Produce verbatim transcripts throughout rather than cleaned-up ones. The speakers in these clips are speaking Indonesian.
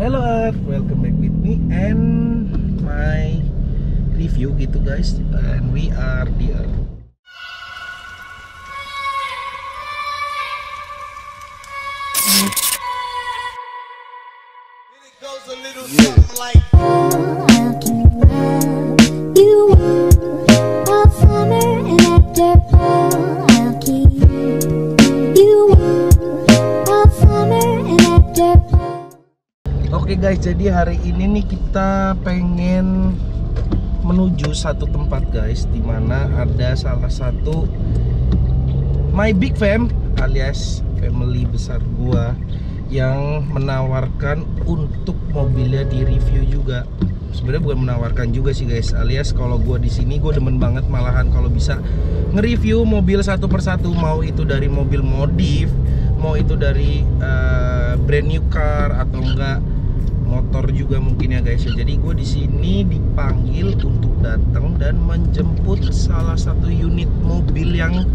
Hello Earth, welcome back with me and my review gitu guys, and we are the Earth. Oke guys, jadi hari ini nih kita pengen menuju satu tempat guys, dimana ada salah satu my big fam alias family besar gua yang menawarkan untuk mobilnya di review juga. Sebenarnya bukan menawarkan juga sih guys, alias kalau gua di sini gua demen banget malahan kalau bisa nge-review mobil satu persatu, mau itu dari mobil modif, mau itu dari uh, brand new car atau enggak motor juga mungkin ya guys ya. Jadi gue di sini dipanggil untuk datang dan menjemput salah satu unit mobil yang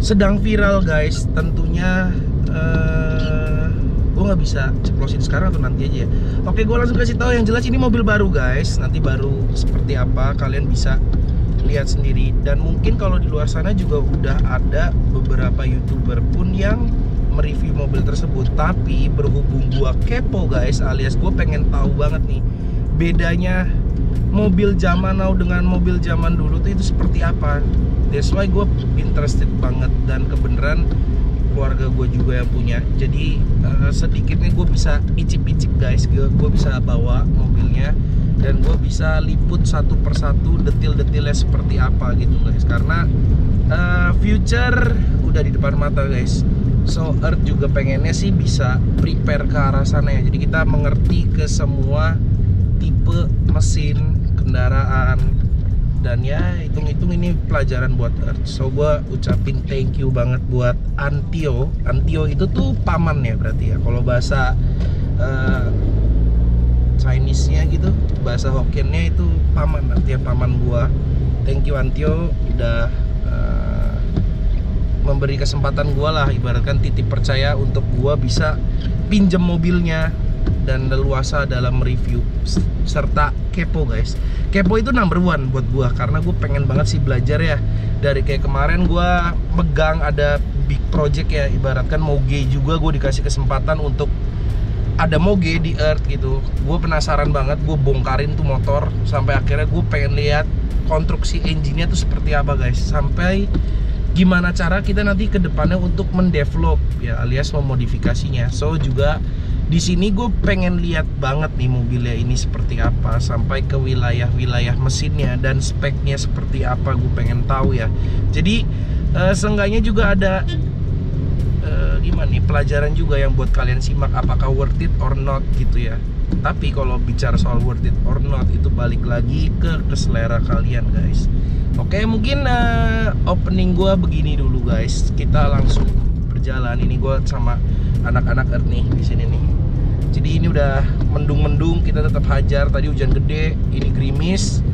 sedang viral guys. Tentunya uh, gue nggak bisa ceplosin sekarang atau nanti aja ya. Oke, gue langsung kasih tahu yang jelas ini mobil baru guys. Nanti baru seperti apa kalian bisa lihat sendiri, dan mungkin kalau di luar sana juga udah ada beberapa youtuber pun yang mereview mobil tersebut. Tapi berhubung gua kepo guys, alias gua pengen tahu banget nih bedanya mobil zaman now dengan mobil zaman dulu tuh itu seperti apa. That's why gua interested banget, dan kebenaran keluarga gua juga yang punya. Jadi uh, sedikitnya gua bisa icip-icip guys, gua, gua bisa bawa mobilnya dan gua bisa liput satu persatu detil-detilnya seperti apa gitu guys, karena uh, future udah di depan mata guys. So Earth juga pengennya sih bisa prepare ke arah sana ya. Jadi kita mengerti ke semua tipe mesin, kendaraan, dan ya hitung-hitung ini pelajaran buat Earth. So gue ucapin thank you banget buat Antio. Antio itu tuh paman ya berarti ya, kalau bahasa uh, Chinese-nya gitu, bahasa Hokkien-nya itu paman, artinya paman gue. Thank you Antio udah uh, memberi kesempatan gue lah, ibaratkan titip percaya untuk gue bisa pinjem mobilnya dan leluasa dalam review serta kepo guys. Kepo itu number one buat gue, karena gue pengen banget sih belajar ya. Dari kayak kemarin gue megang ada big project ya, ibaratkan moge juga gue dikasih kesempatan untuk ada moge di Earth gitu. Gue penasaran banget, gue bongkarin tuh motor sampai akhirnya gue pengen lihat konstruksi engine-nya tuh seperti apa guys, sampai gimana cara kita nanti ke depannya untuk mendevelop ya, alias memodifikasinya. So juga di sini gue pengen lihat banget nih mobilnya ini seperti apa, sampai ke wilayah-wilayah mesinnya dan speknya seperti apa, gue pengen tahu ya. Jadi uh, seenggaknya juga ada uh, gimana nih pelajaran juga yang buat kalian simak, apakah worth it or not gitu ya. Tapi kalau bicara soal worth it or not itu balik lagi ke keselera kalian guys. Oke, mungkin uh, opening gue begini dulu guys. Kita langsung berjalan. Ini gue sama anak-anak Earth nih di sini nih. Jadi ini udah mendung-mendung, kita tetap hajar. Tadi hujan gede, ini gerimis.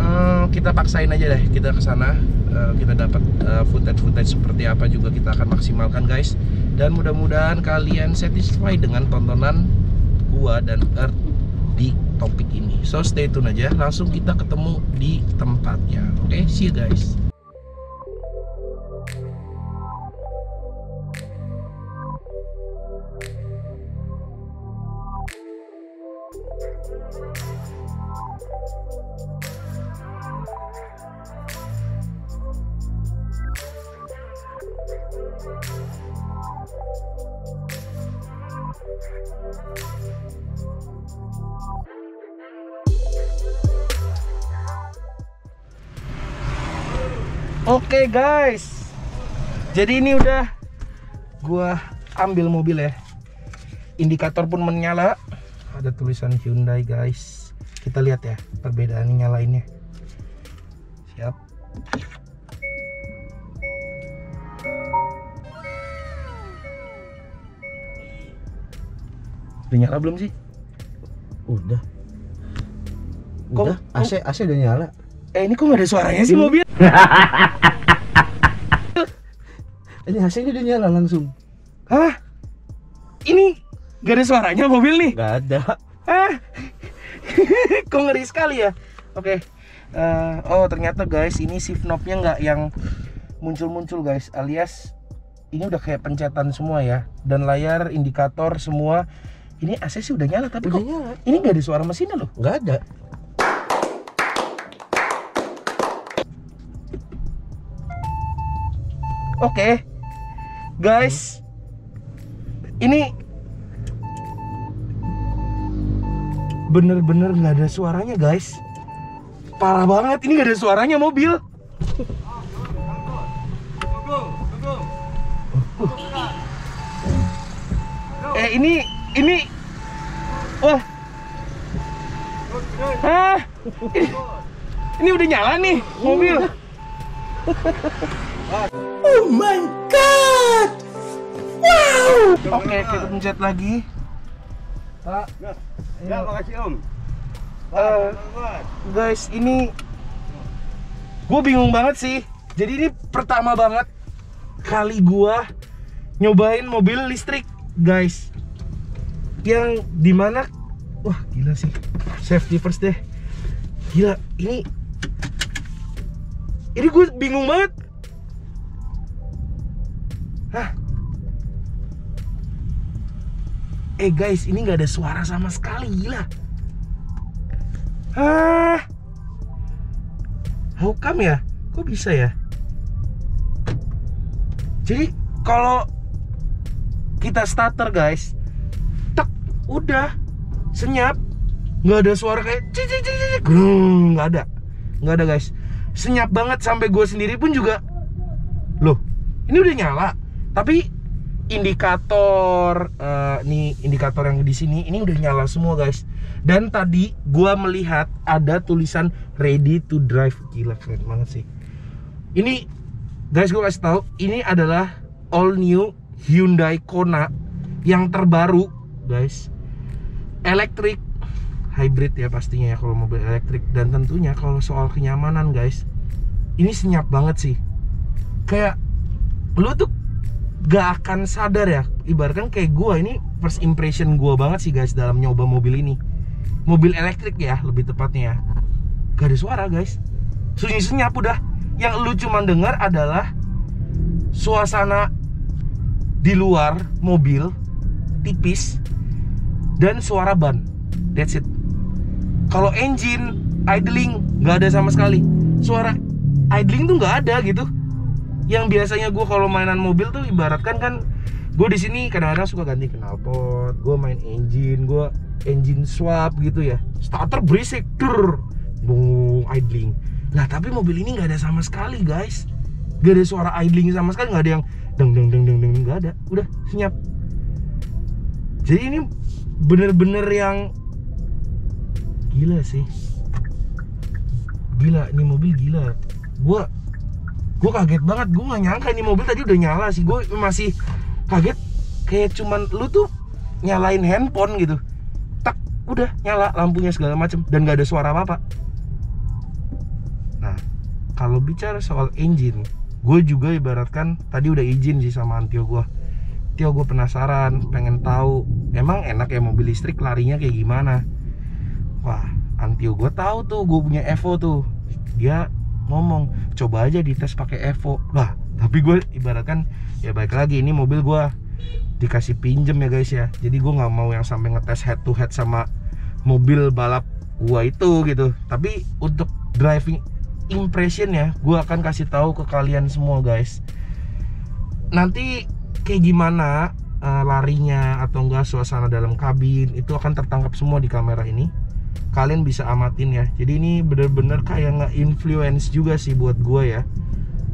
Uh, kita paksain aja deh, kita kesana. Uh, kita dapat uh, footage-footage seperti apa juga kita akan maksimalkan guys. Dan mudah-mudahan kalian satisfy dengan tontonan gue dan Earth di topik ini. So stay tune aja, langsung kita ketemu di tempatnya. Oke, okay? See you guys. Oke okay guys, jadi ini udah gua ambil mobil ya, indikator pun menyala, ada tulisan Hyundai guys. Kita lihat ya perbedaan nyalainnya. Siap. Udah nyala belum sih? Udah. Udah. Kok, A C A C udah nyala. Eh, ini kok gak ada suaranya sih mobil? Ini hasilnya udah nyala langsung. Hah? Ini Gak ada suaranya mobil nih? Gak ada. Eh, kok ngeri sekali ya. Oke, okay. uh, oh ternyata guys ini shift knob-nya nggak yang muncul-muncul guys, alias ini udah kayak pencetan semua ya. Dan layar indikator semua. Ini A C sih udah nyala tapi udah kok nyala. Ini nggak ada suara mesinnya loh. Nggak ada. Oke, okay. Guys, hmm. ini bener-bener nggak ada suaranya guys. Parah banget, ini nggak ada suaranya mobil. Eh ini, ini, wah, ah, ini, ini udah nyala nih mobil. Oh my god, wow. Oke, okay, kita pencet lagi. Pak, ya makasih om. Uh, guys, ini gue bingung banget sih. Jadi ini pertama banget kali gue nyobain mobil listrik, guys. Yang dimana, wah gila sih. Safety first deh. Gila, ini, ini gue bingung banget. Hah? Eh guys, ini nggak ada suara sama sekali, gila. Hah? How come ya? Kok bisa ya? Jadi kalau kita starter guys, tek, udah senyap, nggak ada suara kayak cici cici, grung, nggak ada, nggak ada guys, senyap banget sampai gue sendiri pun juga, loh, ini udah nyala. Tapi indikator uh, nih indikator yang di sini ini udah nyala semua guys. Dan tadi gua melihat ada tulisan ready to drive. Gila keren banget sih. Ini guys gua kasih tahu, ini adalah all new Hyundai Kona yang terbaru guys. Electric hybrid ya pastinya ya kalau mobil elektrik. Dan tentunya kalau soal kenyamanan guys, ini senyap banget sih. Kayak lu tuh gak akan sadar ya, ibaratkan kayak gua ini first impression gua banget sih guys dalam nyoba mobil ini, mobil elektrik ya lebih tepatnya ya. Gak ada suara guys, sunyi senyap udah. Yang lu cuman dengar adalah suasana di luar mobil tipis dan suara ban, that's it. Kalau engine idling gak ada sama sekali, suara idling tuh gak ada gitu. Yang biasanya gue kalau mainan mobil tuh ibaratkan kan gue di sini kadang-kadang suka ganti knalpot, gue main engine, gue engine swap gitu ya. Starter berisik, tur, bung idling. Nah tapi mobil ini nggak ada sama sekali guys, gak ada suara idling sama sekali, nggak ada yang deng deng deng deng deng, nggak ada, udah senyap. Jadi ini bener-bener yang gila sih, gila ini mobil gila. Gue Gue kaget banget, gue gak nyangka ini mobil tadi udah nyala sih. Gue masih kaget, kayak cuman lu tuh nyalain handphone gitu, tak, udah nyala lampunya segala macem, dan gak ada suara apa-apa. Nah, kalau bicara soal engine, gue juga ibaratkan tadi udah izin sih sama Antio gue. Tio gue penasaran, pengen tahu emang enak ya mobil listrik larinya kayak gimana. Wah, Antio gue tahu tuh, gue punya Evo tuh. Dia ngomong coba aja dites pakai Evo lah, tapi gue ibaratkan ya baik lagi ini mobil gue dikasih pinjem ya guys ya, jadi gue nggak mau yang sampai ngetes head to head sama mobil balap gue itu gitu. Tapi untuk driving impression ya gue akan kasih tahu ke kalian semua guys nanti kayak gimana uh, larinya atau enggak. Suasana dalam kabin itu akan tertangkap semua di kamera ini, kalian bisa amatin ya. Jadi ini bener-bener kayak nge-influence juga sih buat gue ya.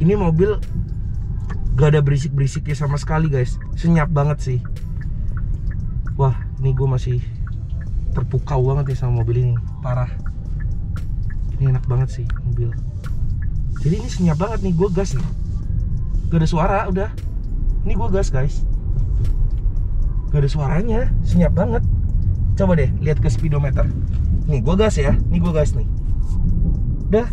Ini mobil gak ada berisik-berisiknya sama sekali guys, senyap banget sih. Wah ini gue masih terpukau banget ya sama mobil ini, parah. Ini enak banget sih mobil. Jadi ini senyap banget nih, gue gas nih, gak ada suara udah. Ini gue gas guys, gak ada suaranya, senyap banget. Coba deh lihat ke speedometer. Nih gue gas ya, nih gue gas nih. Udah.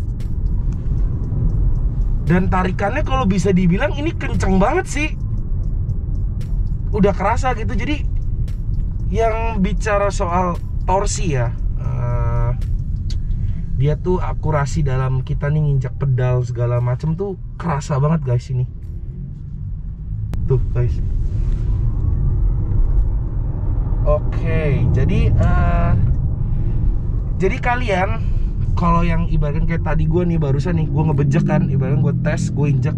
Dan tarikannya kalau bisa dibilang ini kenceng banget sih. Udah kerasa gitu, jadi yang bicara soal torsi ya, uh, dia tuh akurasi dalam kita nih nginjak pedal segala macem tuh kerasa banget guys ini. Tuh guys. Oke, okay, jadi uh, jadi kalian kalau yang ibaratkan kayak tadi gue nih barusan nih gue ngebejek kan, ibaratkan gue tes gue injek,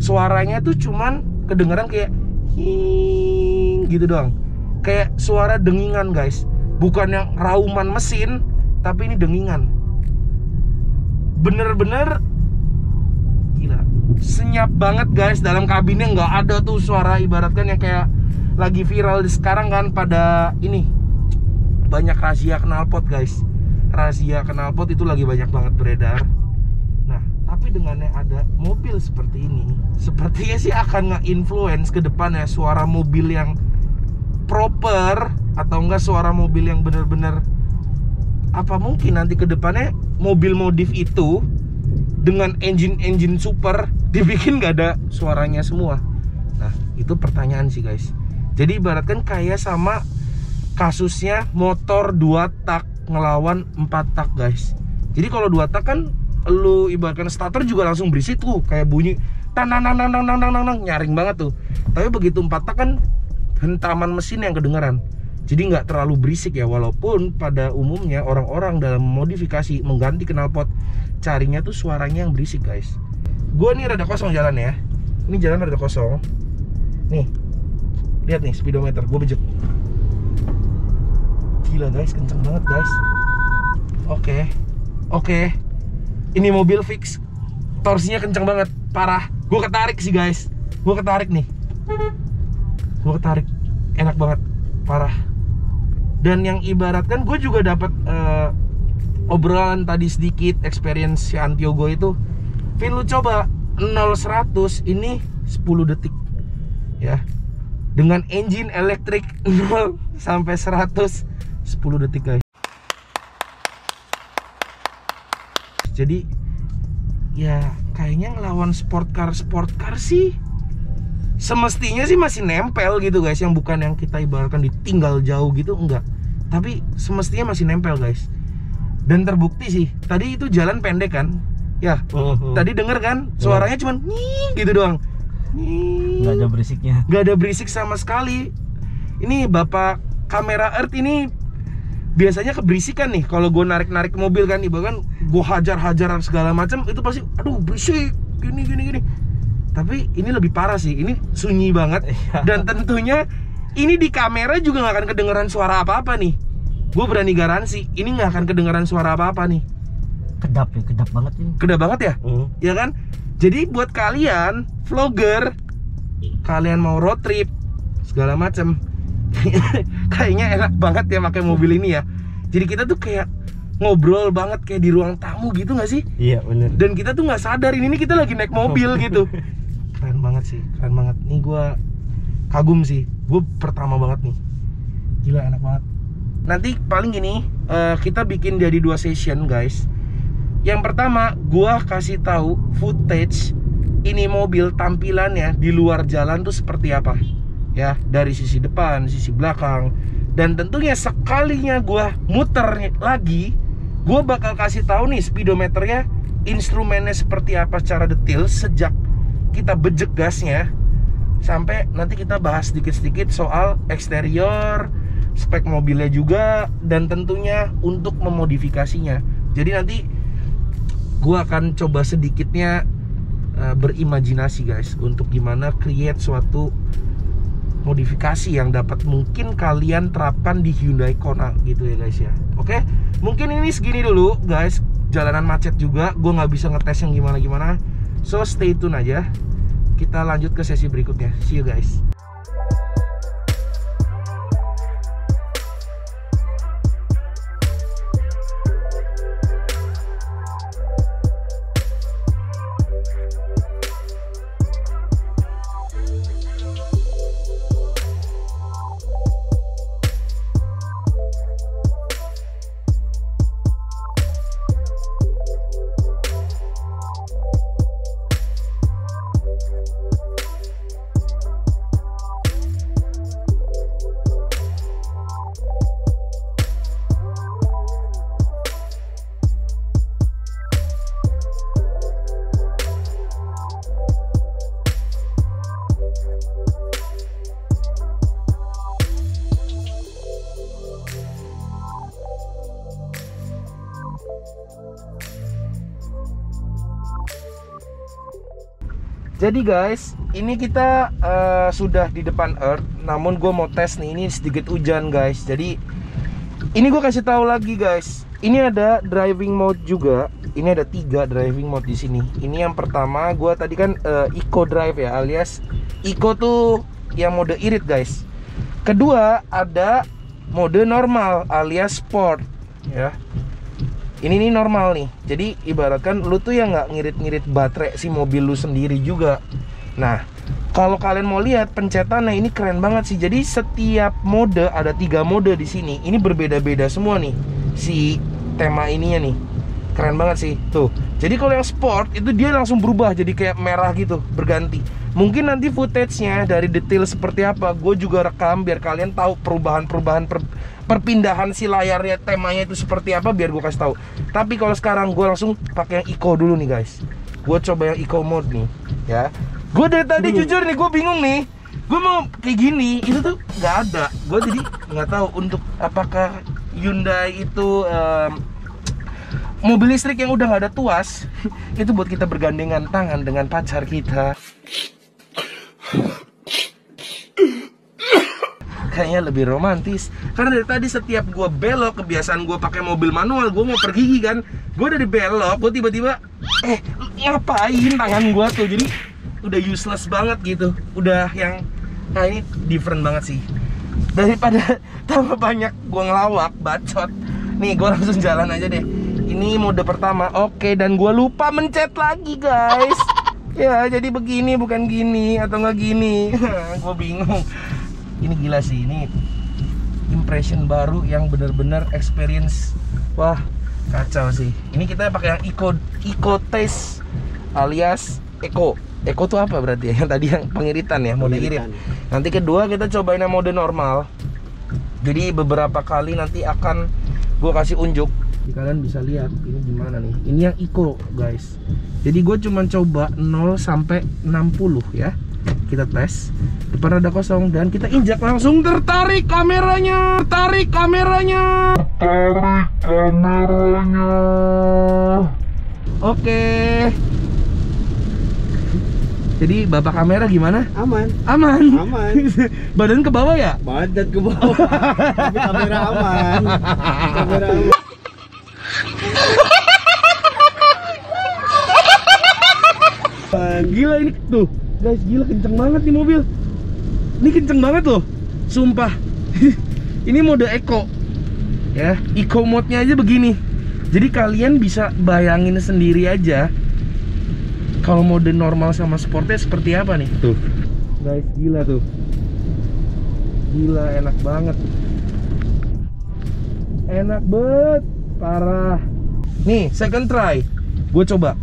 suaranya tuh cuman kedengeran kayak hing gitu doang, kayak suara dengingan guys, bukan yang rauman mesin, tapi ini dengingan, bener-bener gila, senyap banget guys dalam kabinnya, nggak ada tuh suara ibaratkan yang kayak lagi viral sekarang kan pada ini banyak razia knalpot guys, razia knalpot itu lagi banyak banget beredar. Nah tapi dengannya ada mobil seperti ini, sepertinya sih akan nge-influence ke depannya suara mobil yang proper atau enggak suara mobil yang bener-bener, apa mungkin nanti ke depannya mobil modif itu dengan engine-engine super dibikin gak ada suaranya semua. Nah itu pertanyaan sih guys. Jadi ibaratkan kayak sama kasusnya motor dua tak ngelawan empat tak guys. Jadi kalau dua tak kan lu ibaratkan starter juga langsung berisik tuh, kayak bunyi tanang nang nang nang nang nyaring banget tuh. Tapi begitu empat tak kan hentaman mesin yang kedengeran, jadi nggak terlalu berisik ya. Walaupun pada umumnya orang-orang dalam modifikasi mengganti knalpot carinya tuh suaranya yang berisik guys. Gue nih rada kosong jalan ya, ini jalan rada kosong. Nih lihat nih speedometer gue bejek, gila guys, kenceng banget guys. Oke okay. Oke okay. Ini mobil fix torsinya kenceng banget, parah. Gue ketarik sih guys, gue ketarik nih, gue ketarik, enak banget, parah. Dan yang ibaratkan gue juga dapat uh, obrolan tadi sedikit experience si Antio gue itu, Vin lu coba nol seratus ini sepuluh detik ya, dengan engine elektrik nol sampai seratus sepuluh detik guys. Jadi ya kayaknya ngelawan sport car sport car sih semestinya sih masih nempel gitu guys, yang bukan yang kita ibaratkan ditinggal jauh gitu, enggak, tapi semestinya masih nempel guys. Dan terbukti sih tadi itu jalan pendek kan ya, oh, oh. Tadi denger kan suaranya oh. Cuman nying gitu doang. Nggak ada berisiknya, nggak ada berisik sama sekali. Ini bapak kamera earth ini biasanya keberisikan nih kalau gue narik-narik mobil kan, ibaratkan gue hajar-hajar segala macam itu pasti aduh berisik gini gini gini. Tapi ini lebih parah sih, ini sunyi banget dan tentunya ini di kamera juga nggak akan kedengeran suara apa-apa nih. Gue berani garansi ini nggak akan kedengeran suara apa-apa nih. Kedap ya, kedap banget ini. Kedap banget ya, uh. ya kan? Jadi buat kalian vlogger, kalian mau road trip segala macem, kayaknya enak banget ya pakai mobil ini ya. Jadi kita tuh kayak ngobrol banget kayak di ruang tamu gitu nggak sih? Iya bener. Dan kita tuh nggak sadar ini kita lagi naik mobil gitu. Keren banget sih, keren banget. Nih gue kagum sih, gue pertama banget nih. Gila enak banget. Nanti paling gini uh, kita bikin jadi dua session guys. Yang pertama, gua kasih tahu footage ini mobil tampilannya di luar jalan tuh seperti apa, ya dari sisi depan, sisi belakang, dan tentunya sekalinya gua muter lagi, gua bakal kasih tahu nih speedometernya, instrumennya seperti apa secara detail sejak kita bejek gasnya, sampai nanti kita bahas sedikit-sedikit soal eksterior, spek mobilnya juga, dan tentunya untuk memodifikasinya. Jadi nanti gue akan coba sedikitnya uh, berimajinasi guys untuk gimana create suatu modifikasi yang dapat mungkin kalian terapkan di Hyundai Kona gitu ya guys ya. Oke, mungkin ini segini dulu guys, jalanan macet juga, gue nggak bisa ngetes yang gimana-gimana, so stay tune aja, kita lanjut ke sesi berikutnya, see you guys. Jadi guys, ini kita uh, sudah di depan Earth. Namun gue mau tes nih, ini sedikit hujan guys. Jadi ini gue kasih tahu lagi guys. Ini ada driving mode juga. Ini ada tiga driving mode di sini. Ini yang pertama, gue tadi kan uh, eco drive ya, alias eco tuh yang mode irit guys. Kedua ada mode normal alias sport ya. Ini nih normal nih. Jadi ibaratkan lu tuh yang nggak ngirit-ngirit baterai si mobil lu sendiri juga. Nah, kalau kalian mau lihat pencetannya ini keren banget sih. Jadi setiap mode ada tiga mode di sini. Ini berbeda-beda semua nih si tema ininya nih. Keren banget sih tuh. Jadi kalau yang sport itu dia langsung berubah jadi kayak merah gitu, berganti. Mungkin nanti footage-nya dari detail seperti apa, gue juga rekam biar kalian tahu perubahan-perubahan per perpindahan si layarnya, temanya itu seperti apa, biar gue kasih tahu. Tapi kalau sekarang gue langsung pakai yang eco dulu nih guys. Gue coba yang eco mode nih ya. Gue dari tadi Bulu. jujur nih, gue bingung nih. Gue mau kayak gini itu tuh nggak ada. Gue jadi nggak tahu untuk apakah Hyundai itu um, mobil listrik yang udah nggak ada tuas itu buat kita bergandengan tangan dengan pacar kita. Kayaknya lebih romantis. Karena dari tadi setiap gue belok, kebiasaan gue pakai mobil manual, gue mau pergi kan, gue dari belok, gue tiba-tiba Eh, ngapain tangan gue tuh. Jadi udah useless banget gitu. Udah yang, nah ini different banget sih. Daripada tambah banyak gue ngelawak, bacot, nih gue langsung jalan aja deh. Ini mode pertama. Oke, dan gue lupa mencet lagi guys. Ya, jadi begini, bukan gini, atau nggak gini. Gue bingung. Ini gila sih, ini impression baru yang bener-bener experience. Wah, kacau sih. Ini kita pakai yang eco, eco taste alias eco. Eco tuh apa berarti ya? Yang tadi yang pengiritan ya, mode irit. Nanti kedua kita cobain yang mode normal. Jadi beberapa kali nanti akan gue kasih unjuk. Kalian bisa lihat ini gimana nih. Ini yang eco guys. Jadi gue cuman coba nol sampai enam puluh ya. Kita tes, depan ada kosong dan kita injak langsung, tertarik kameranya, tarik kameranya, tarik kameranya. Oke. Jadi bapak kamera gimana? Aman. Aman. Aman. Badan ke bawah ya? Badan ke bawah. Tapi kamera aman. Kamera aman. Gila ini tuh. Guys, gila kenceng banget nih mobil. Ini kenceng banget loh, sumpah. Ini mode eco ya, eco mode-nya aja begini. Jadi kalian bisa bayangin sendiri aja kalau mode normal sama sportnya seperti apa nih. Tuh guys, gila tuh. Gila, enak banget. Enak banget, parah. Nih, second try. Gue coba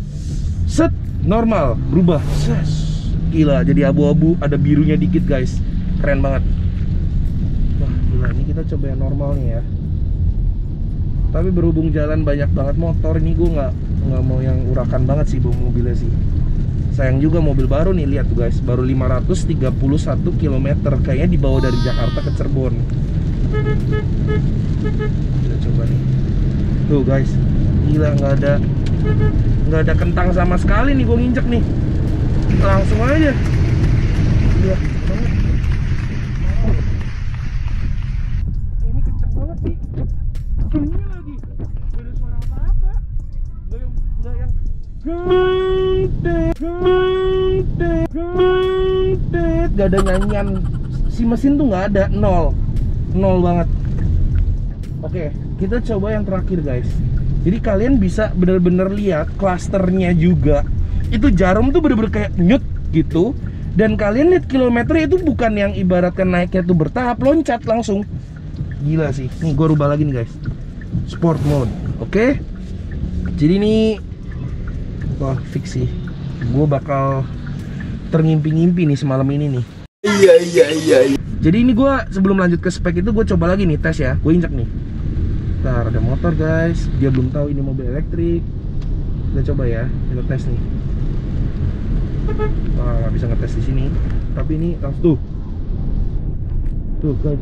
set, normal, berubah. Ses. Gila, jadi abu-abu, ada birunya dikit guys. Keren banget. Wah gila, ini kita coba yang normal nih ya. Tapi berhubung jalan banyak banget motor, ini gue gak, gak mau yang urakan banget sih bawa mobilnya sih. Sayang juga mobil baru nih, lihat tuh guys. Baru lima ratus tiga puluh satu kilometer. Kayaknya dibawa dari Jakarta ke Cirebon. Kita coba nih. Tuh guys, gila gak ada, gak ada kentang sama sekali nih gue nginjek nih. Langsung aja. Lihat banget. Ini kenceng banget sih. Ini lagi. Gak ada suara apa-apa. Gak yang, gak yang. Gak ada nyanyian. Si mesin tuh gak ada. Nol. Nol banget. Oke, kita coba yang terakhir guys. Jadi kalian bisa bener-bener lihat klasternya juga. Itu jarum tuh bener-bener kayak nyut gitu. Dan kalian lihat kilometernya itu bukan yang ibaratkan naiknya tuh bertahap, loncat langsung. Gila sih. Nih gue rubah lagi nih guys, sport mode. Oke okay? Jadi nih, wah fix sih. Gue bakal terngimpi-ngimpi nih semalam ini nih. Iya iya iya. Jadi ini gue sebelum lanjut ke spek itu gue coba lagi nih tes ya. Gue injak nih. Ntar ada motor guys. Dia belum tahu ini mobil elektrik. Kita coba ya. Kita tes nih. Wah, bisa ngetes di sini. Tapi ini langsung tuh. Tuh, guys.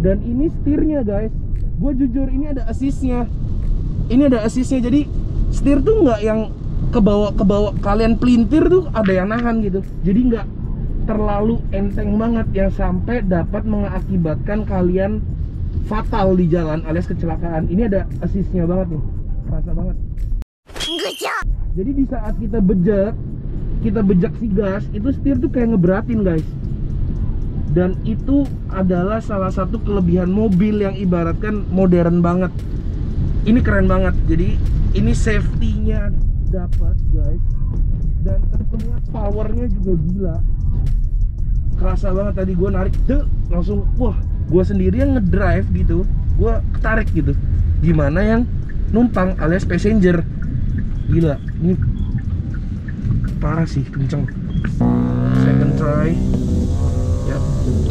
Dan ini setirnya, guys. Gue jujur ini ada assistnya. Ini ada assistnya. Jadi setir tuh nggak yang kebawa kebawa kalian pelintir tuh ada yang nahan gitu. Jadi nggak terlalu enteng banget yang sampai dapat mengakibatkan kalian fatal di jalan alias kecelakaan. Ini ada asisnya banget nih, kerasa banget. Jadi di saat kita bejek, kita bejek si gas, itu setir tuh kayak ngeberatin guys. Dan itu adalah salah satu kelebihan mobil yang ibaratkan modern banget. Ini keren banget. Jadi ini safety-nya dapat guys. Dan tentunya powernya juga gila. Kerasa banget tadi gue narik, deh, langsung wah, gue sendiri yang ngedrive gitu, gue ketarik gitu. Gimana yang numpang alias passenger? Gila, ini parah sih, kenceng. Second try. Ya,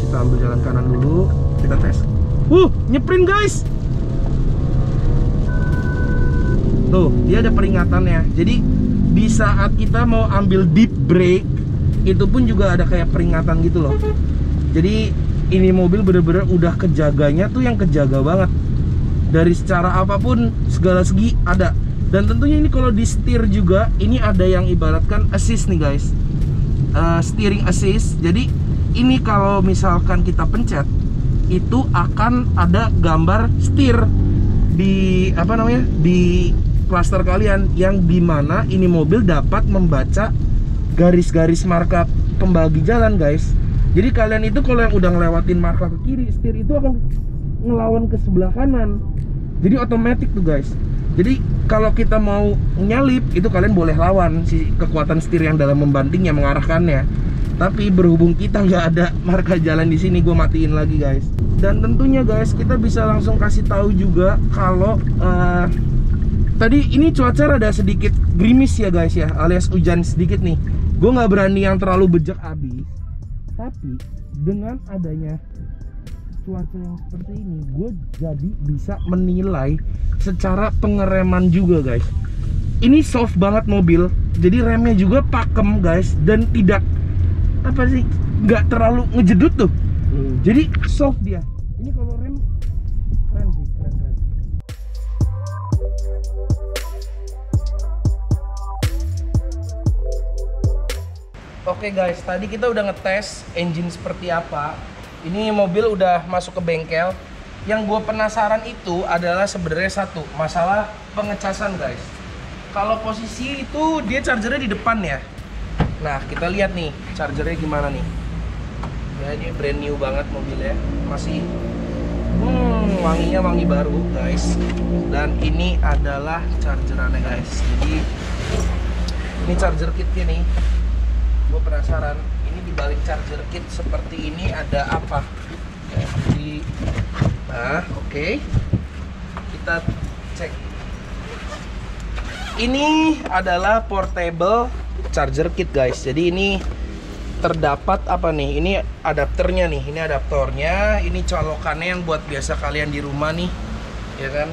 kita ambil jalan kanan dulu, kita tes. Uh, nyeprint guys. Tuh, dia ada peringatannya. Jadi di saat kita mau ambil deep brake, itu pun juga ada kayak peringatan gitu loh. Jadi ini mobil bener-bener udah kejaganya tuh yang kejaga banget. Dari secara apapun segala segi ada. Dan tentunya ini kalau di setir juga ini ada yang ibaratkan assist nih guys, uh, steering assist. Jadi ini kalau misalkan kita pencet itu akan ada gambar setir di apa namanya di cluster kalian, yang dimana ini mobil dapat membaca garis-garis marka pembagi jalan guys. Jadi kalian itu kalau yang udah ngelewatin marka ke kiri, setir itu akan ngelawan ke sebelah kanan. Jadi otomatis tuh guys. Jadi kalau kita mau nyalip itu kalian boleh lawan si kekuatan setir yang dalam membantingnya, mengarahkannya. Tapi berhubung kita nggak ada marka jalan di sini, gue matiin lagi guys. Dan tentunya guys kita bisa langsung kasih tahu juga kalau uh, tadi ini cuaca rada sedikit gerimis ya guys ya, alias hujan sedikit nih. Gue nggak berani yang terlalu bejek abis, tapi dengan adanya cuaca yang seperti ini, gue jadi bisa menilai secara pengereman juga guys. Ini soft banget mobil, jadi remnya juga pakem guys, dan tidak apa sih, nggak terlalu ngejedut tuh. Hmm. Jadi soft dia. Ini kalau rem keren sih, keren keren. Oke guys, tadi kita udah ngetes engine seperti apa. Ini mobil udah masuk ke bengkel. Yang gue penasaran itu adalah sebenarnya satu, masalah pengecasan guys. Kalau posisi itu dia chargernya di depan ya. Nah kita lihat nih chargernya gimana nih. Ya ini brand new banget mobilnya, masih hmm, wanginya wangi baru guys. Dan ini adalah chargerannya guys. Jadi ini charger kitnya nih. Gue penasaran ini di balik charger kit seperti ini ada apa. Jadi nah oke okay. Kita cek. Ini adalah portable charger kit guys. Jadi ini terdapat apa nih, ini adapternya nih, ini adaptornya, ini colokannya yang buat biasa kalian di rumah nih ya kan,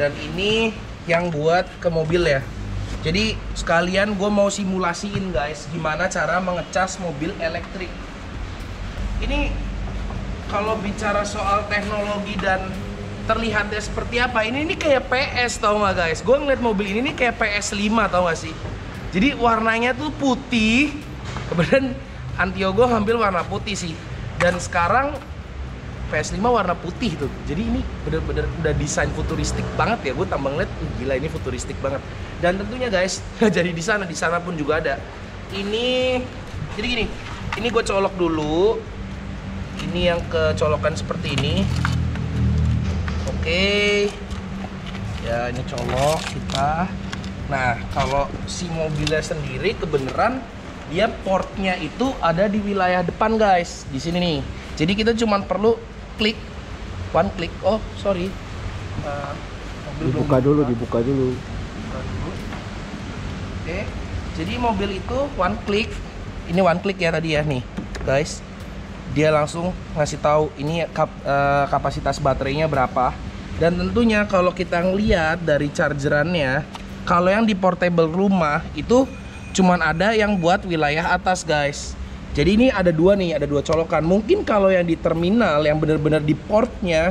dan ini yang buat ke mobil ya. Jadi sekalian gue mau simulasiin guys gimana cara mengecas mobil elektrik. Ini kalau bicara soal teknologi dan terlihatnya seperti apa, ini ini kayak P S tau gak guys. Gue ngeliat mobil ini ini kayak P S lima tau gak sih. Jadi warnanya tuh putih. Kemudian Antio gue hampir warna putih sih. Dan sekarang P S lima warna putih tuh. Jadi ini bener-bener udah desain futuristik banget ya. Gue tambah ngeliat, gila ini futuristik banget. Dan tentunya guys, jadi di sana, di sana pun juga ada. Ini, jadi gini, ini gue colok dulu. Ini yang kecolokan seperti ini. Oke, ya ini colok kita. Nah, kalau si mobilnya sendiri kebenaran dia portnya itu ada di wilayah depan guys, di sini nih. Jadi kita cuma perlu klik, one click. Oh sorry, uh, mobil dibuka dulu, dibuka dulu. Dibuka dulu. Oke, jadi mobil itu one click. Ini one click ya tadi ya nih, guys. Dia langsung ngasih tahu ini kap, uh, kapasitas baterainya berapa. Dan tentunya kalau kita ngeliat dari chargerannya, kalau yang di portable rumah itu cuman ada yang buat wilayah atas guys. Jadi ini ada dua nih, ada dua colokan. Mungkin kalau yang di terminal yang benar-benar di portnya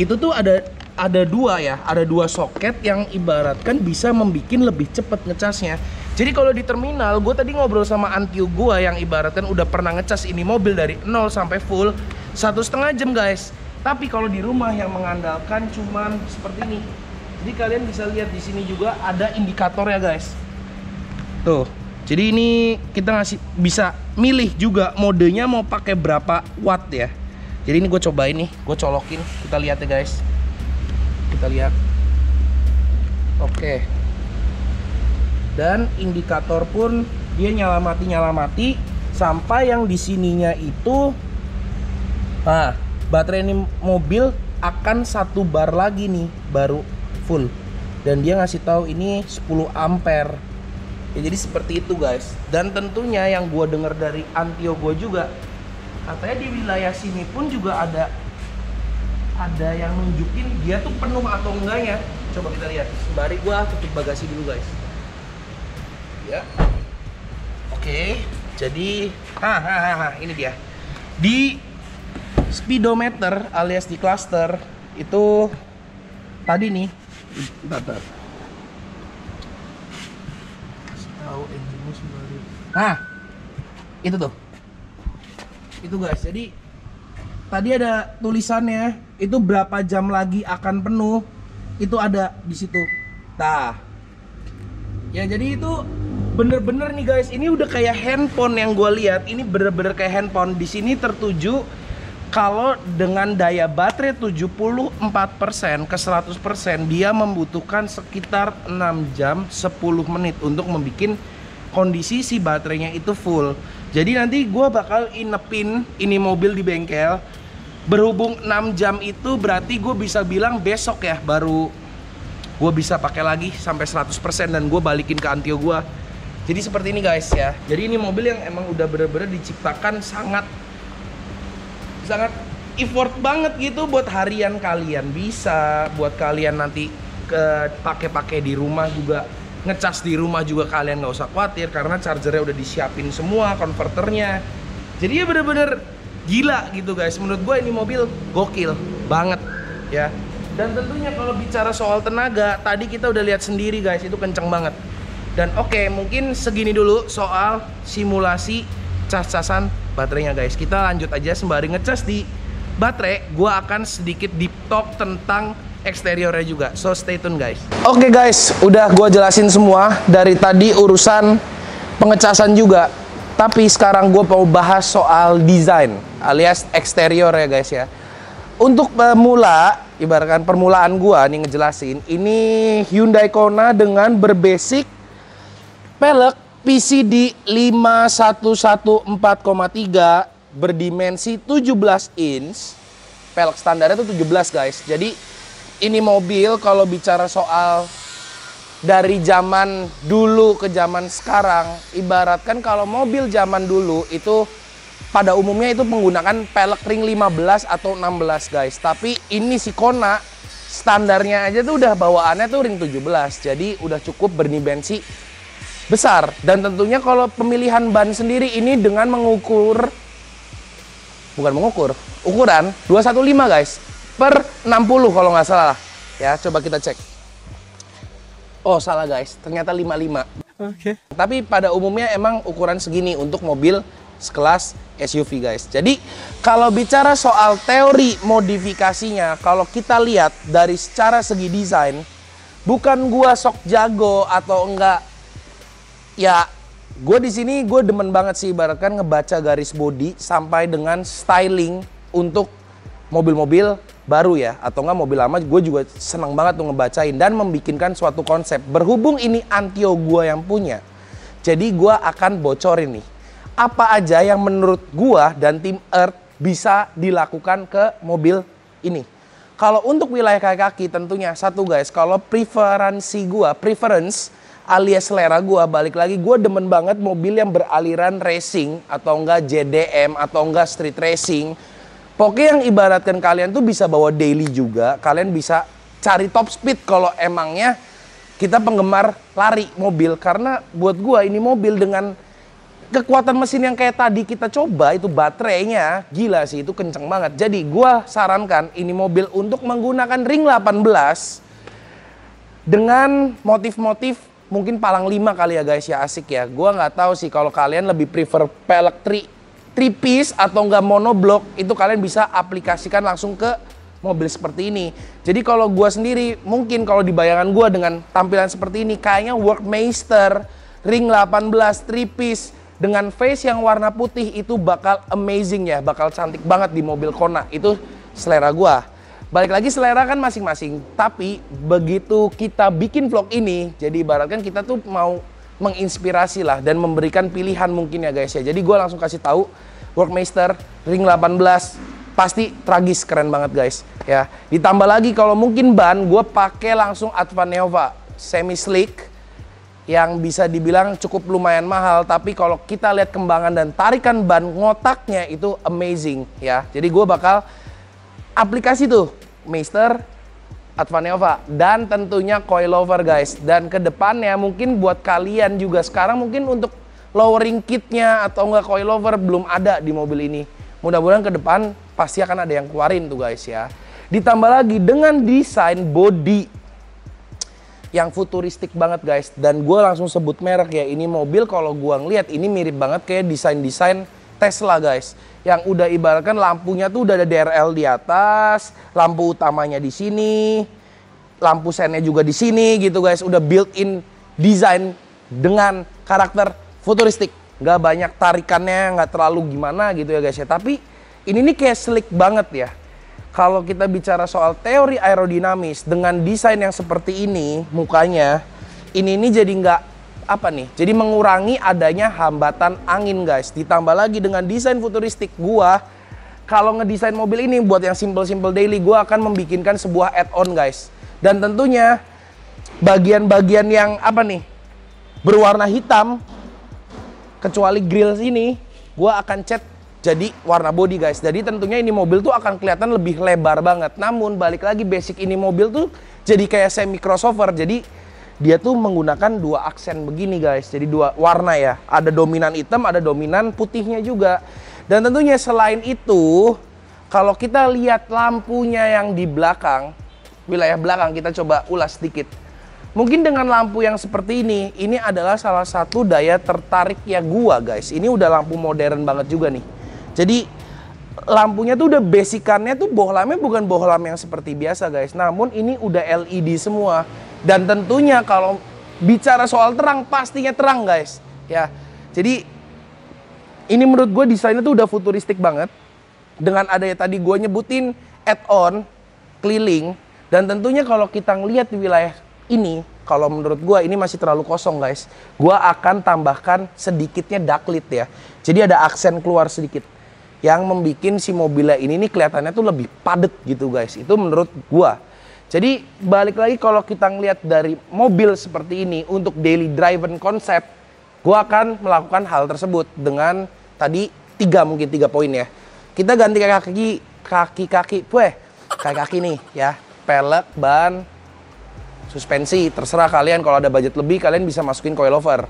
itu tuh ada ada dua ya, ada dua soket yang ibaratkan bisa membikin lebih cepat ngecasnya. Jadi kalau di terminal, gue tadi ngobrol sama Antio gue yang ibaratkan udah pernah ngecas ini mobil dari nol sampai full satu setengah jam guys. Tapi kalau di rumah yang mengandalkan cuman seperti ini. Jadi kalian bisa lihat di sini juga ada indikatornya guys. Tuh, jadi ini kita ngasih bisa milih juga modenya mau pakai berapa watt ya. Jadi ini gue cobain nih, gue colokin, kita lihat ya guys. Kita lihat. Oke. Dan indikator pun dia nyala mati nyala mati sampai yang di sininya itu, nah baterai ini mobil akan satu bar lagi nih baru full, dan dia ngasih tahu ini sepuluh ampere ya. Jadi seperti itu guys, dan tentunya yang gua dengar dari Antio gua juga katanya di wilayah sini pun juga ada ada yang nunjukin dia tuh penuh atau enggaknya. Coba kita lihat, sembari gua tutup bagasi dulu guys. Ya, oke. Okay. Jadi, ah, ah, ah, ah, ini dia. Di speedometer alias di cluster itu tadi nih. Bentar. Nah, itu tuh. Itu guys. Jadi tadi ada tulisannya itu berapa jam lagi akan penuh. Itu ada di situ. Nah, ya jadi itu. Bener-bener nih guys, ini udah kayak handphone yang gue lihat. Ini bener-bener kayak handphone. Di sini tertuju kalau dengan daya baterai tujuh puluh empat persen ke seratus persen dia membutuhkan sekitar enam jam sepuluh menit untuk membuat kondisi si baterainya itu full. Jadi nanti gue bakal inepin ini mobil di bengkel. Berhubung enam jam itu berarti gue bisa bilang besok ya baru gue bisa pakai lagi sampai seratus persen dan gue balikin ke Antio gue. Jadi seperti ini guys ya. Jadi ini mobil yang emang udah bener-bener diciptakan sangat sangat effort banget gitu buat harian kalian bisa, buat kalian nanti ke pakai-pakai di rumah juga, ngecas di rumah juga kalian nggak usah khawatir karena chargernya udah disiapin semua, konverternya. Jadi ya bener-bener gila gitu guys. Menurut gue ini mobil gokil banget ya. Dan tentunya kalau bicara soal tenaga, tadi kita udah lihat sendiri guys, itu kenceng banget. Dan oke, okay, mungkin segini dulu soal simulasi cas-casan baterainya guys. Kita lanjut aja sembari ngecas di baterai. Gua akan sedikit deep talk tentang eksteriornya juga. So stay tune guys. Oke okay guys, udah gua jelasin semua dari tadi urusan pengecasan juga. Tapi sekarang gua mau bahas soal desain alias eksterior ya guys ya. Untuk pemula, ibaratkan permulaan gua nih ngejelasin. Ini Hyundai Kona dengan berbasic pelek P C D lima satu satu empat koma tiga berdimensi tujuh belas inch. Pelek standarnya itu tujuh belas guys. Jadi ini mobil kalau bicara soal dari zaman dulu ke zaman sekarang, ibaratkan kalau mobil zaman dulu itu pada umumnya itu menggunakan pelek ring lima belas atau enam belas guys. Tapi ini si Kona standarnya aja tuh udah bawaannya tuh ring tujuh belas. Jadi udah cukup berdimensi besar. Dan tentunya kalau pemilihan ban sendiri ini dengan mengukur, bukan mengukur, ukuran dua satu lima guys per enam puluh kalau nggak salah ya. Coba kita cek. Oh salah guys, ternyata lima puluh lima. Oke. Okay. Tapi pada umumnya emang ukuran segini untuk mobil sekelas S U V guys. Jadi kalau bicara soal teori modifikasinya, kalau kita lihat dari secara segi desain, bukan gua sok jago atau enggak. Ya, gue di sini gue demen banget sih ibaratkan ngebaca garis bodi sampai dengan styling untuk mobil-mobil baru ya, atau enggak mobil lama. Gue juga seneng banget tuh ngebacain dan membikinkan suatu konsep. Berhubung ini Antio gue yang punya, jadi gue akan bocorin nih apa aja yang menurut gue dan tim Earth bisa dilakukan ke mobil ini. Kalau untuk wilayah kaki-kaki tentunya satu guys, kalau preferensi gue, preference alias selera gue, balik lagi gue demen banget mobil yang beraliran racing atau enggak J D M atau enggak street racing. Pokoknya yang ibaratkan kalian tuh bisa bawa daily juga, kalian bisa cari top speed kalau emangnya kita penggemar lari mobil. Karena buat gue ini mobil dengan kekuatan mesin yang kayak tadi kita coba itu baterainya gila sih, itu kenceng banget. Jadi gua sarankan ini mobil untuk menggunakan ring delapan belas dengan motif-motif mungkin palang lima kali ya guys ya, asik ya. Gua nggak tahu sih kalau kalian lebih prefer pelek tri, tri piece atau nggak monoblock, itu kalian bisa aplikasikan langsung ke mobil seperti ini. Jadi kalau gua sendiri mungkin kalau di bayangan gua dengan tampilan seperti ini kayaknya Workmaster ring delapan belas tri piece dengan face yang warna putih itu bakal amazing ya, bakal cantik banget di mobil Kona. Itu selera gua. Balik lagi selera kan masing-masing. Tapi begitu kita bikin vlog ini, jadi ibaratkan kita tuh mau menginspirasi lah dan memberikan pilihan mungkin ya guys ya. Jadi gua langsung kasih tahu Workmaster ring delapan belas pasti tragis, keren banget guys ya. Ditambah lagi kalau mungkin ban gua pakai langsung Advan Neova semi slick, yang bisa dibilang cukup lumayan mahal, tapi kalau kita lihat kembangan dan tarikan ban ngotaknya itu amazing ya. Jadi gue bakal aplikasi tuh Master Advan Neova dan tentunya coilover guys. Dan kedepannya mungkin buat kalian juga sekarang mungkin untuk lowering kitnya atau enggak coilover belum ada di mobil ini. Mudah-mudahan ke depan pasti akan ada yang keluarin tuh guys ya. Ditambah lagi dengan desain body yang futuristik banget guys, dan gue langsung sebut merek ya, ini mobil kalau gue ngeliat ini mirip banget kayak desain-desain Tesla guys, yang udah ibaratkan lampunya tuh udah ada D R L di atas, lampu utamanya di sini, lampu sennya juga di sini gitu guys, udah built-in desain dengan karakter futuristik, nggak banyak tarikannya, nggak terlalu gimana gitu ya guys ya, tapi ini nih kayak slick banget ya. Kalau kita bicara soal teori aerodinamis dengan desain yang seperti ini, mukanya ini ini jadi nggak apa nih? Jadi mengurangi adanya hambatan angin guys. Ditambah lagi dengan desain futuristik, gua kalau ngedesain mobil ini buat yang simple-simple daily, gua akan membikinkan sebuah add-on guys. Dan tentunya bagian-bagian yang apa nih? Berwarna hitam kecuali grill ini, gua akan cat jadi warna body guys. Jadi tentunya ini mobil tuh akan kelihatan lebih lebar banget. Namun balik lagi basic ini mobil tuh jadi kayak semi crossover. Jadi dia tuh menggunakan dua aksen begini guys. Jadi dua warna ya. Ada dominan hitam, ada dominan putihnya juga. Dan tentunya selain itu, kalau kita lihat lampunya yang di belakang, wilayah belakang kita coba ulas sedikit. Mungkin dengan lampu yang seperti ini, ini adalah salah satu daya tertarik ya gua guys. Ini udah lampu modern banget juga nih. Jadi lampunya tuh udah basicannya tuh bohlamnya bukan bohlam yang seperti biasa guys. Namun ini udah L E D semua. Dan tentunya kalau bicara soal terang pastinya terang guys. Ya. Jadi ini menurut gue desainnya tuh udah futuristik banget. Dengan adanya tadi gue nyebutin add-on keliling. Dan tentunya kalau kita ngeliat di wilayah ini, kalau menurut gue ini masih terlalu kosong guys. Gue akan tambahkan sedikitnya ducklit ya. Jadi ada aksen keluar sedikit yang membuat si mobilnya ini nih kelihatannya tuh lebih padat gitu guys. Itu menurut gue. Jadi balik lagi kalau kita ngelihat dari mobil seperti ini untuk daily driven konsep, gue akan melakukan hal tersebut dengan tadi tiga mungkin tiga poin ya. Kita ganti kaki kaki kaki, weh kaki kaki nih ya, pelek, ban, suspensi, terserah kalian. Kalau ada budget lebih kalian bisa masukin coilover.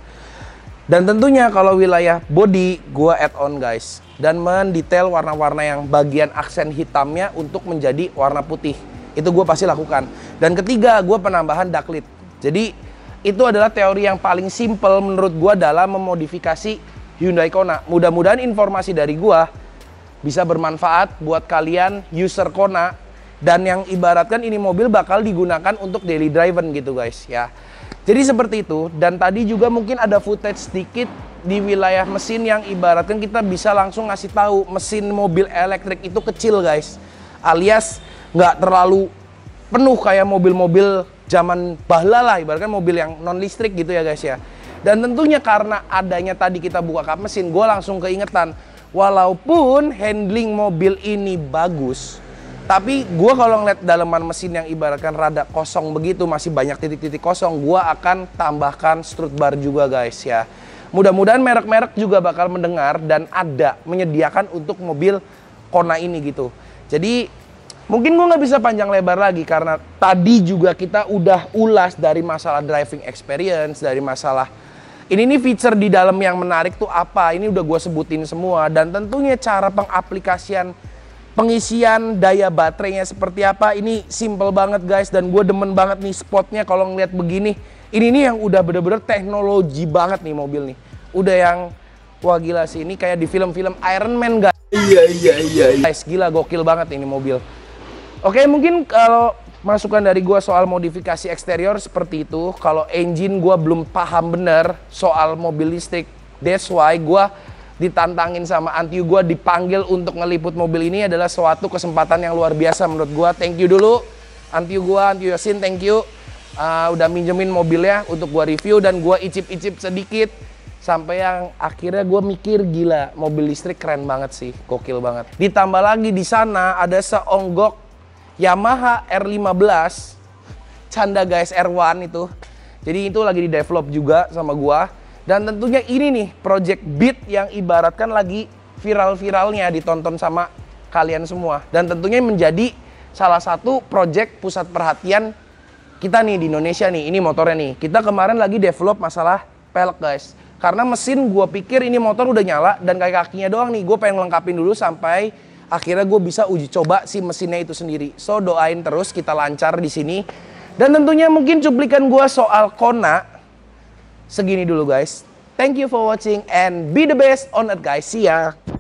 Dan tentunya kalau wilayah body gua add on guys, dan mendetail warna-warna yang bagian aksen hitamnya untuk menjadi warna putih. Itu gua pasti lakukan. Dan ketiga gua penambahan ducklit. Jadi itu adalah teori yang paling simple menurut gua dalam memodifikasi Hyundai Kona. Mudah-mudahan informasi dari gua bisa bermanfaat buat kalian user Kona. Dan yang ibaratkan ini mobil bakal digunakan untuk daily driven gitu guys ya. Jadi seperti itu. Dan tadi juga mungkin ada footage sedikit di wilayah mesin yang ibaratkan kita bisa langsung ngasih tahu mesin mobil elektrik itu kecil guys. Alias nggak terlalu penuh kayak mobil-mobil zaman bahla lah, ibaratkan mobil yang non listrik gitu ya guys ya. Dan tentunya karena adanya tadi kita buka kap mesin, gue langsung keingetan walaupun handling mobil ini bagus, tapi gue kalau ngeliat daleman mesin yang ibaratkan rada kosong begitu, masih banyak titik-titik kosong, gue akan tambahkan strut bar juga guys ya. Mudah-mudahan merek-merek juga bakal mendengar dan ada menyediakan untuk mobil Kona ini gitu. Jadi mungkin gue nggak bisa panjang lebar lagi karena tadi juga kita udah ulas dari masalah driving experience, dari masalah Ini nih feature di dalam yang menarik tuh apa, ini udah gue sebutin semua. Dan tentunya cara pengaplikasian, pengisian daya baterainya seperti apa, ini simple banget guys. Dan gue demen banget nih spotnya kalau ngeliat begini. Ini nih yang udah bener-bener teknologi banget nih mobil nih. Udah yang, wah gila sih, ini kayak di film-film Iron Man guys. Iya, iya, iya, iya. Guys, gila gokil banget ini mobil. Oke, mungkin kalau masukan dari gua soal modifikasi eksterior seperti itu. Kalau engine gua belum paham bener soal mobil listrik. That's why gua ditantangin sama Antio, gua dipanggil untuk ngeliput mobil ini adalah suatu kesempatan yang luar biasa menurut gua. Thank you dulu Antio gua, Antio Yasin, thank you. Uh, udah minjemin mobilnya untuk gua review dan gua icip-icip sedikit sampai yang akhirnya gua mikir gila, mobil listrik keren banget sih, gokil banget. Ditambah lagi di sana ada seonggok Yamaha R lima belas, canda guys R satu itu. Jadi itu lagi di develop juga sama gua. Dan tentunya ini nih project beat yang ibaratkan lagi viral-viralnya, ditonton sama kalian semua. Dan tentunya menjadi salah satu project pusat perhatian kita nih di Indonesia nih. Ini motornya nih, kita kemarin lagi develop masalah pelek guys. Karena mesin gua pikir ini motor udah nyala dan kaki-kakinya doang nih. Gue pengen lengkapin dulu sampai akhirnya gue bisa uji coba si mesinnya itu sendiri. So doain terus kita lancar di sini. Dan tentunya mungkin cuplikan gue soal Kona segini dulu guys. Thank you for watching and be the best on earth guys. See ya.